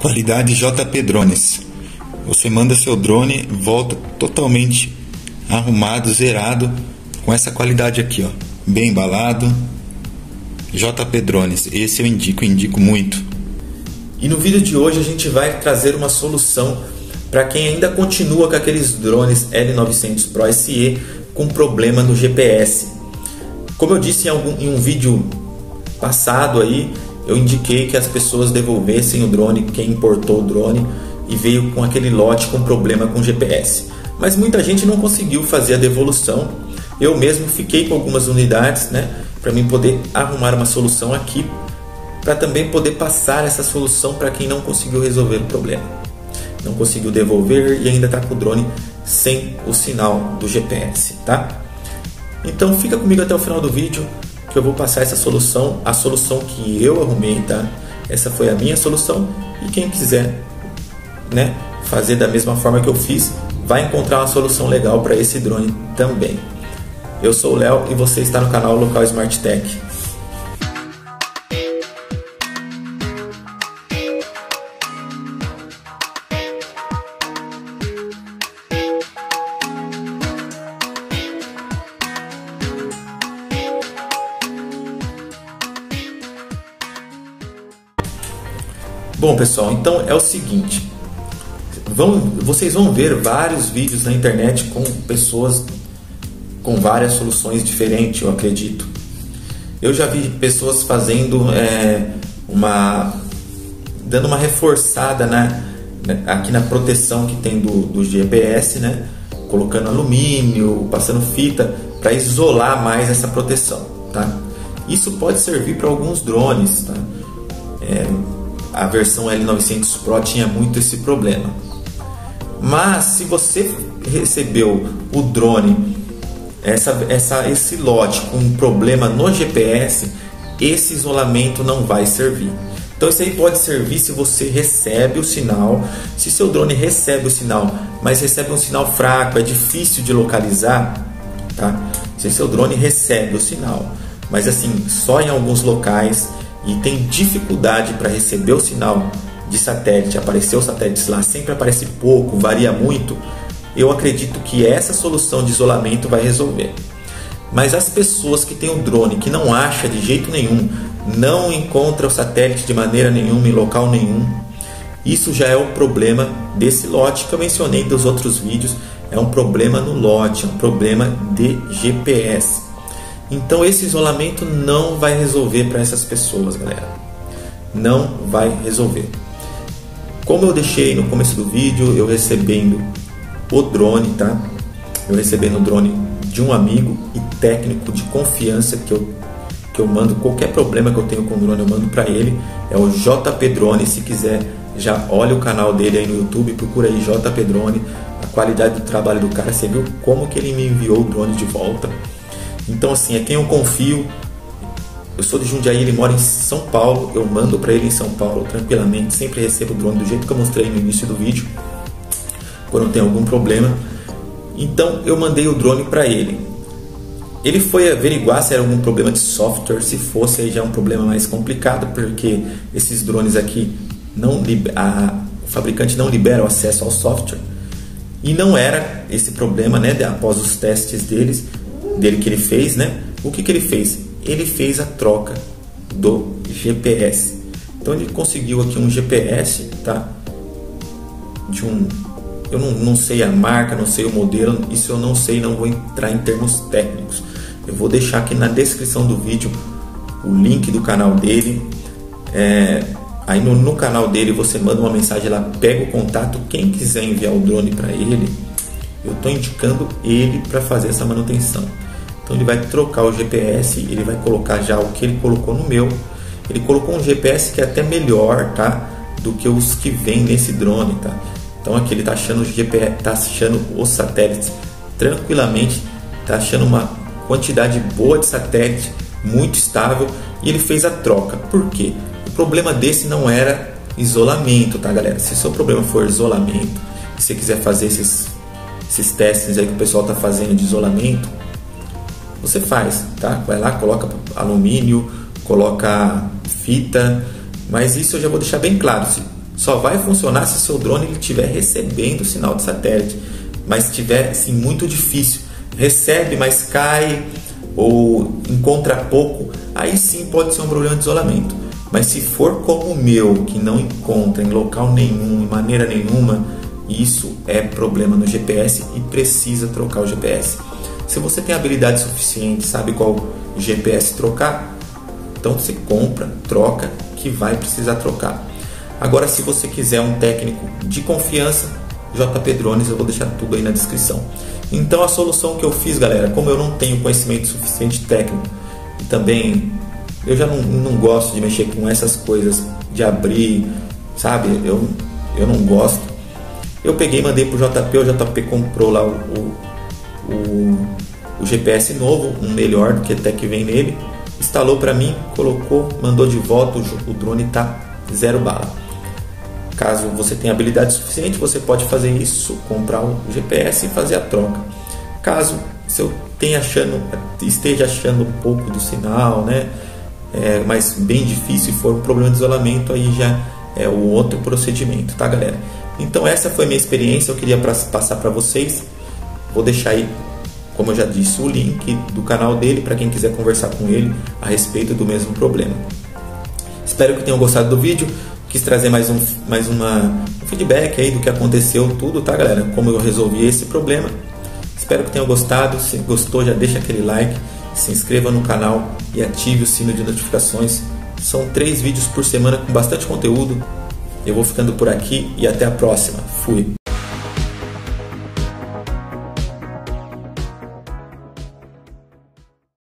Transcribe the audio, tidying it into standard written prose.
Qualidade JP Drones. Você manda seu drone, volta totalmente arrumado, zerado, com essa qualidade aqui, ó, bem embalado. JP Drones, esse eu indico muito. E no vídeo de hoje a gente vai trazer uma solução para quem ainda continua com aqueles drones L900 Pro SE com problema no GPS. Como eu disse em um vídeo passado aí, eu indiquei que as pessoas devolvessem o drone, quem importou o drone e veio com aquele lote com problema com GPS. Mas muita gente não conseguiu fazer a devolução. Eu mesmo fiquei com algumas unidades, né, para mim poder arrumar uma solução aqui, para também poder passar essa solução para quem não conseguiu resolver o problema, não conseguiu devolver e ainda está com o drone sem o sinal do GPS, tá? Então fica comigo até o final do vídeo que eu vou passar essa solução, a solução que eu arrumei, tá? Essa foi a minha solução e quem quiser, né, fazer da mesma forma que eu fiz, vai encontrar uma solução legal para esse drone também. Eu sou o Léo e você está no canal Local Smart Tech. Bom pessoal, então é o seguinte, vocês vão ver vários vídeos na internet com pessoas com várias soluções diferentes, eu acredito. Eu já vi pessoas fazendo dando uma reforçada aqui na proteção que tem do GPS, né? Colocando alumínio, passando fita para isolar mais essa proteção, tá? Isso pode servir para alguns drones, tá? A versão L900 Pro tinha muito esse problema. Mas se você recebeu o drone, esse lote com um problema no GPS, esse isolamento não vai servir. Então isso aí pode servir se você recebe o sinal, se seu drone recebe o sinal, mas recebe um sinal fraco, é difícil de localizar, tá? Se seu drone recebe o sinal, mas assim, só em alguns locais, e tem dificuldade para receber o sinal de satélite, apareceu o satélite lá, sempre aparece pouco, varia muito, eu acredito que essa solução de isolamento vai resolver. Mas as pessoas que têm um drone que não acha de jeito nenhum, não encontra o satélite de maneira nenhuma, em local nenhum, isso já é um problema desse lote que eu mencionei nos outros vídeos, é um problema no lote, é um problema de GPS. Então esse isolamento não vai resolver para essas pessoas, galera. Não vai resolver. Como eu deixei no começo do vídeo, eu recebendo o drone, tá? Eu recebendo o drone de um amigo e técnico de confiança que eu mando qualquer problema que eu tenho com o drone, eu mando para ele. É o JP Drone. Se quiser, já olha o canal dele aí no YouTube, procura aí JP Drone. A qualidade do trabalho do cara, você viu como que ele me enviou o drone de volta. Então assim, é quem eu confio. Eu sou de Jundiaí, ele mora em São Paulo, eu mando para ele em São Paulo tranquilamente, sempre recebo o drone do jeito que eu mostrei no início do vídeo, quando tem algum problema. Então eu mandei o drone para ele, ele foi averiguar se era algum problema de software, se fosse aí já é um problema mais complicado, porque esses drones aqui, o fabricante não libera o acesso ao software, e não era esse problema, né? Após os testes dele que ele fez, né? O que ele fez? Ele fez a troca do GPS. Então ele conseguiu aqui um GPS, tá? Eu não sei a marca, não sei o modelo, isso eu não sei, não vou entrar em termos técnicos. Eu vou deixar aqui na descrição do vídeo o link do canal dele. Aí no canal dele você manda uma mensagem lá, pega o contato, quem quiser enviar o drone para ele. Eu estou indicando ele para fazer essa manutenção. Então ele vai trocar o GPS, ele vai colocar já o que ele colocou no meu. Ele colocou um GPS que é até melhor, tá? Do que os que vem nesse drone, tá? Então aqui ele está achando o GPS, está achando os satélites tranquilamente, está achando uma quantidade boa de satélite, muito estável. E ele fez a troca. Por quê? O problema desse não era isolamento, tá, galera? Se seu problema for isolamento, se você quiser fazer esses testes aí que o pessoal tá fazendo de isolamento, você faz, tá? Vai lá, coloca alumínio, coloca fita, mas isso eu já vou deixar bem claro. Se só vai funcionar se o seu drone estiver recebendo sinal de satélite, mas estiver assim, muito difícil, recebe, mas cai ou encontra pouco, aí sim pode ser um problema de isolamento. Mas se for como o meu, que não encontra em local nenhum, em maneira nenhuma, isso é problema no GPS e precisa trocar o GPS. Se você tem habilidade suficiente, sabe qual GPS trocar, então você compra, troca, que vai precisar trocar. Agora, se você quiser um técnico de confiança, JP Drones, eu vou deixar tudo aí na descrição. Então a solução que eu fiz, galera, como eu não tenho conhecimento suficiente técnico e também eu já não gosto de mexer com essas coisas de abrir, sabe, eu não gosto, eu peguei e mandei pro JP, o JP comprou lá o GPS novo, um melhor do que até que vem nele, instalou para mim, colocou, mandou de volta, o drone tá zero bala. Caso você tenha habilidade suficiente, você pode fazer isso, comprar um GPS e fazer a troca. Caso eu esteja achando um pouco do sinal, né, mas bem difícil, e for um problema de isolamento, aí já é o outro procedimento, tá, galera? Então essa foi minha experiência, eu queria passar para vocês. Vou deixar aí, como eu já disse, o link do canal dele para quem quiser conversar com ele a respeito do mesmo problema. Espero que tenham gostado do vídeo. Quis trazer mais um feedback aí do que aconteceu tudo, tá, galera? Como eu resolvi esse problema. Espero que tenham gostado. Se gostou, já deixa aquele like, se inscreva no canal e ative o sino de notificações. São 3 vídeos por semana com bastante conteúdo. Eu vou ficando por aqui e até a próxima. Fui!